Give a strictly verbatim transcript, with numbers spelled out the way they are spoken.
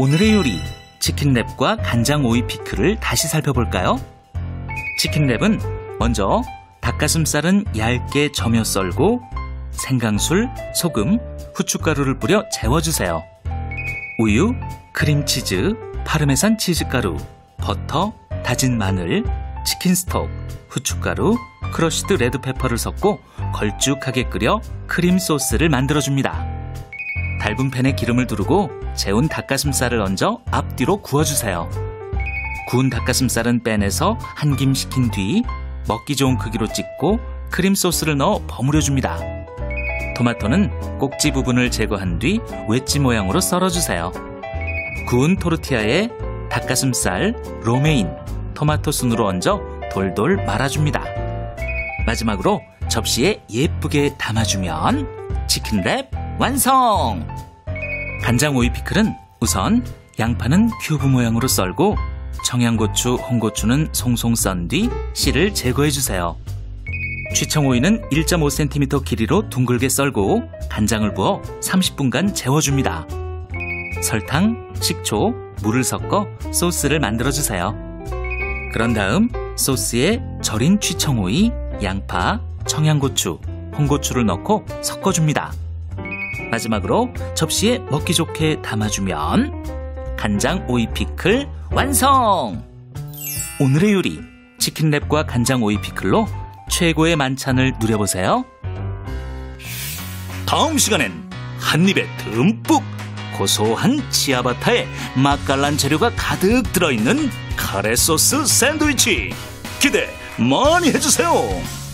오늘의 요리, 치킨랩과 간장오이 피클을 다시 살펴볼까요? 치킨랩은 먼저 닭가슴살은 얇게 저며 썰고 생강술, 소금, 후춧가루를 뿌려 재워주세요. 우유, 크림치즈, 파르메산 치즈가루, 버터, 다진 마늘, 치킨스톡, 후춧가루, 크러쉬드 레드페퍼를 섞고 걸쭉하게 끓여 크림 소스를 만들어줍니다. 얇은 팬에 기름을 두르고 재운 닭가슴살을 얹어 앞뒤로 구워주세요. 구운 닭가슴살은 빼내서 한김 식힌 뒤 먹기 좋은 크기로 찢고 크림 소스를 넣어 버무려줍니다. 토마토는 꼭지 부분을 제거한 뒤 웨지 모양으로 썰어주세요. 구운 토르티아에 닭가슴살, 로메인, 토마토 순으로 얹어 돌돌 말아줍니다. 마지막으로 접시에 예쁘게 담아주면 치킨랩 완성! 간장오이 피클은 우선 양파는 큐브 모양으로 썰고 청양고추, 홍고추는 송송 썬 뒤 씨를 제거해주세요. 취청오이는 일 점 오 센티미터 길이로 둥글게 썰고 간장을 부어 삼십 분간 재워줍니다. 설탕, 식초, 물을 섞어 소스를 만들어주세요. 그런 다음 소스에 절인 취청오이, 양파, 청양고추, 홍고추를 넣고 섞어줍니다. 마지막으로 접시에 먹기 좋게 담아주면 간장 오이 피클 완성! 오늘의 요리, 치킨랩과 간장 오이 피클로 최고의 만찬을 누려보세요. 다음 시간엔 한 입에 듬뿍 고소한 치아바타에 맛깔난 재료가 가득 들어있는 카레 소스 샌드위치 기대 많이 해주세요.